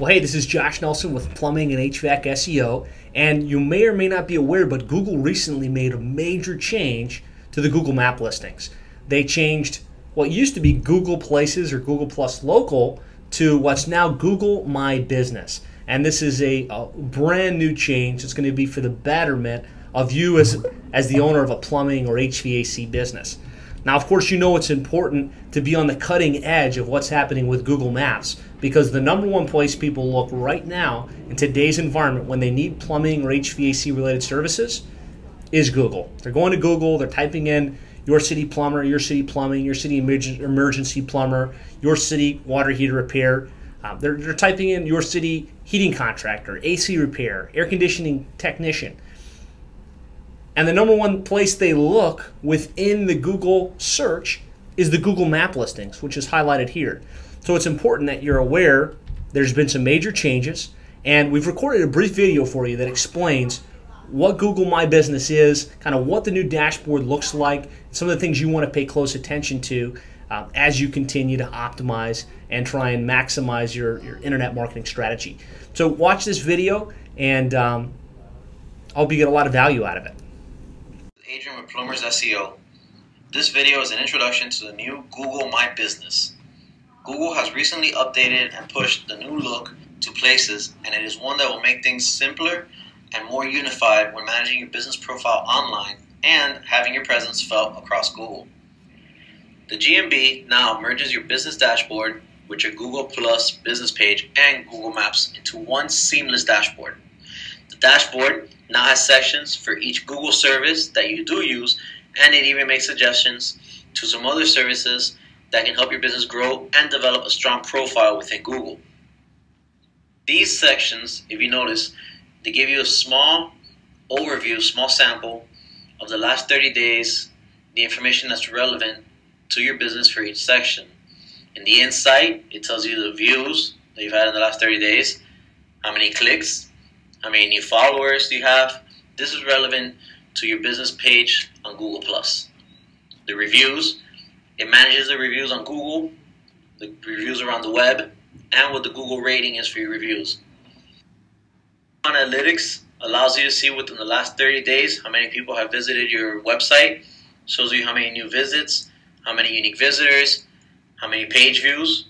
Well, hey, this is Josh Nelson with Plumbing and HVAC SEO, and you may or may not be aware, but Google recently made a major change to the Google Map listings. They changed what used to be Google Places or Google Plus Local to what's now Google My Business. And this is a brand new change. It's going to be for the betterment of you as the owner of a plumbing or HVAC business. Now, of course, you know it's important to be on the cutting edge of what's happening with Google Maps, because the number one place people look right now in today's environment when they need plumbing or HVAC related services is Google. They're going to Google, they're typing in your city plumber, your city plumbing, your city emergency plumber, your city water heater repair. They're typing in your city heating contractor, AC repair, air conditioning technician. And the number one place they look within the Google search is the Google Map listings, which is highlighted here. So it's important that you're aware there's been some major changes, and we've recorded a brief video for you that explains what Google My Business is, kind of what the new dashboard looks like, some of the things you want to pay close attention to as you continue to optimize and try and maximize your internet marketing strategy. So watch this video, and I hope you get a lot of value out of it. Adrian with Plumbers SEO. This video is an introduction to the new Google My Business. Google has recently updated and pushed the new look to Places, and it is one that will make things simpler and more unified when managing your business profile online and having your presence felt across Google. The GMB now merges your business dashboard with your Google Plus business page and Google Maps into one seamless dashboard. The dashboard now has sections for each Google service that you do use, and it even makes suggestions to some other services that can help your business grow and develop a strong profile within Google. These sections, if you notice, they give you a small overview, small sample of the last 30 days, the information that's relevant to your business for each section. In the insight, it tells you the views that you've had in the last 30 days, how many clicks, how many new followers do you have. This is relevant to your business page on Google+. The reviews, it manages the reviews on Google, the reviews around the web, and what the Google rating is for your reviews. Analytics allows you to see within the last 30 days how many people have visited your website, shows you how many new visits, how many unique visitors, how many page views,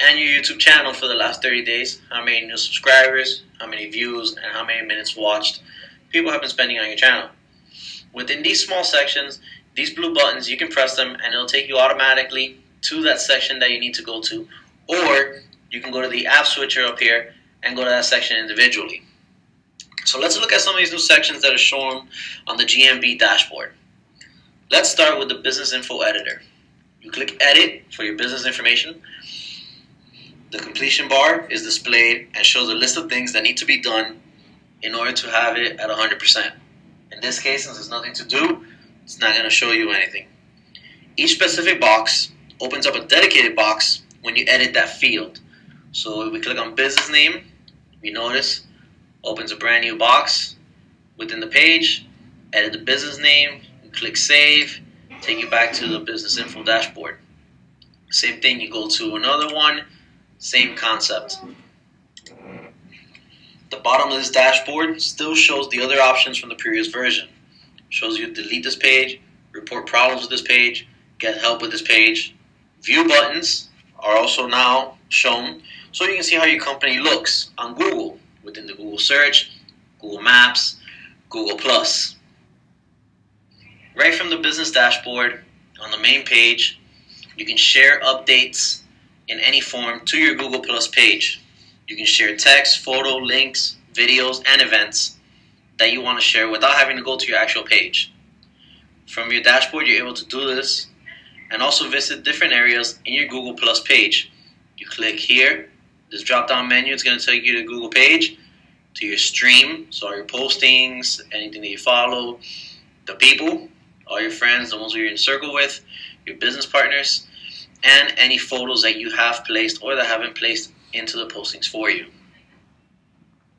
and your YouTube channel for the last 30 days, how many new subscribers, how many views, and how many minutes watched people have been spending on your channel. Within these small sections, these blue buttons, you can press them and it'll take you automatically to that section that you need to go to, or you can go to the app switcher up here and go to that section individually. So let's look at some of these new sections that are shown on the GMB dashboard. Let's start with the business info editor. You click edit for your business information. The completion bar is displayed and shows a list of things that need to be done in order to have it at 100%. In this case, since there's nothing to do, it's not going to show you anything. Each specific box opens up a dedicated box when you edit that field. So if we click on business name, you notice opens a brand new box within the page. Edit the business name, click save, take you back to the business info dashboard. Same thing, you go to another one, same concept. The bottom of this dashboard still shows the other options from the previous version. Shows you delete this page, report problems with this page, get help with this page. View buttons are also now shown, so you can see how your company looks on Google within the Google search, Google Maps, Google Plus. Right from the business dashboard on the main page, you can share updates in any form to your Google Plus page. You can share text, photo, links, videos, and events that you want to share without having to go to your actual page. From your dashboard, you're able to do this and also visit different areas in your Google Plus page. You click here, this drop down menu is going to take you to Google page, to your stream, so all your postings, anything that you follow, the people, all your friends, the ones you're in circle with, your business partners, and any photos that you have placed or that haven't placed into the postings for you.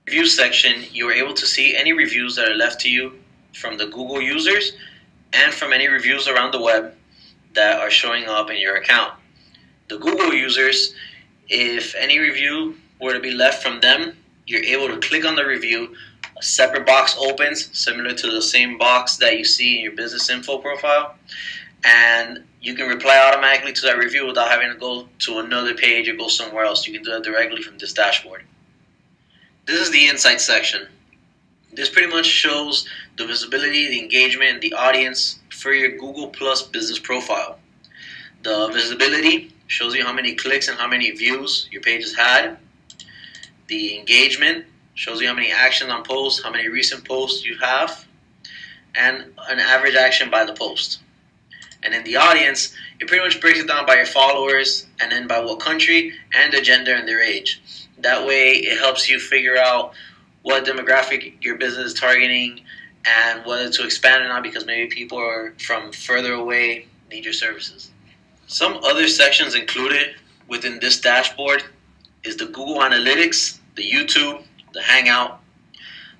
Review section, you are able to see any reviews that are left to you from the Google users and from any reviews around the web that are showing up in your account. The Google users, if any review were to be left from them, you're able to click on the review. A separate box opens, similar to the same box that you see in your business info profile, and you can reply automatically to that review without having to go to another page or go somewhere else. You can do that directly from this dashboard. This is the insights section. This pretty much shows the visibility, the engagement, the audience for your Google Plus business profile. The visibility shows you how many clicks and how many views your page has had. The engagement shows you how many actions on posts, how many recent posts you have, and an average action by the post. And in the audience, it pretty much breaks it down by your followers and then by what country and their gender and their age. That way it helps you figure out what demographic your business is targeting and whether to expand or not, because maybe people are from further away need your services. Some other sections included within this dashboard is the Google Analytics, the YouTube, the Hangout.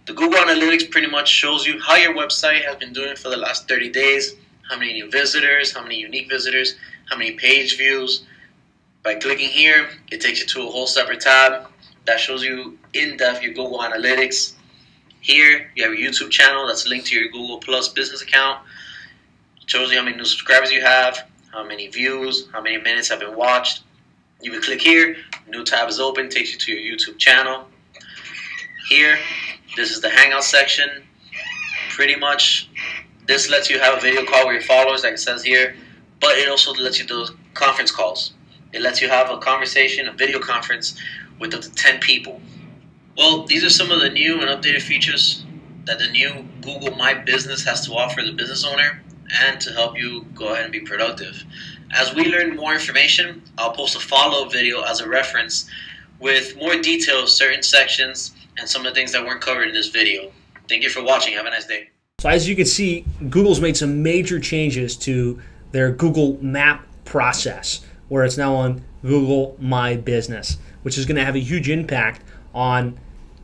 The Google Analytics pretty much shows you how your website has been doing for the last 30 days, how many new visitors, how many unique visitors, how many page views. By clicking here, it takes you to a whole separate tab that shows you in depth your Google Analytics. Here, you have your YouTube channel that's linked to your Google Plus business account. It shows you how many new subscribers you have, how many views, how many minutes have been watched. You can click here, new tab is open, takes you to your YouTube channel. Here, this is the Hangout section. Pretty much, this lets you have a video call with your followers, like it says here, but it also lets you do conference calls. It lets you have a conversation, a video conference with up to 10 people. Well, these are some of the new and updated features that the new Google My Business has to offer the business owner and to help you go ahead and be productive. As we learn more information, I'll post a follow-up video as a reference with more details, certain sections, and some of the things that weren't covered in this video. Thank you for watching. Have a nice day. So as you can see, Google's made some major changes to their Google Map process, where it's now on Google My Business, which is going to have a huge impact on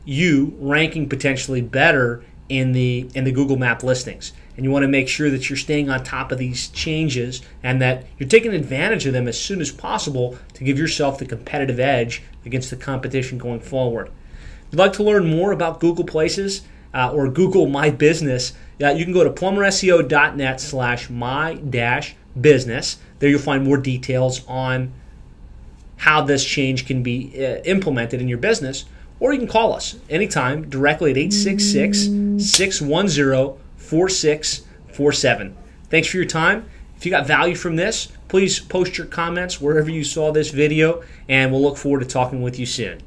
you ranking potentially better in the Google Map listings. And you want to make sure that you're staying on top of these changes and that you're taking advantage of them as soon as possible to give yourself the competitive edge against the competition going forward. If you'd like to learn more about Google Places or Google My Business, you can go to plumberseo.net/my-business. There you'll find more details on how this change can be implemented in your business, or you can call us anytime directly at 866-610-4647. Thanks for your time. If you got value from this, please post your comments wherever you saw this video, and we'll look forward to talking with you soon.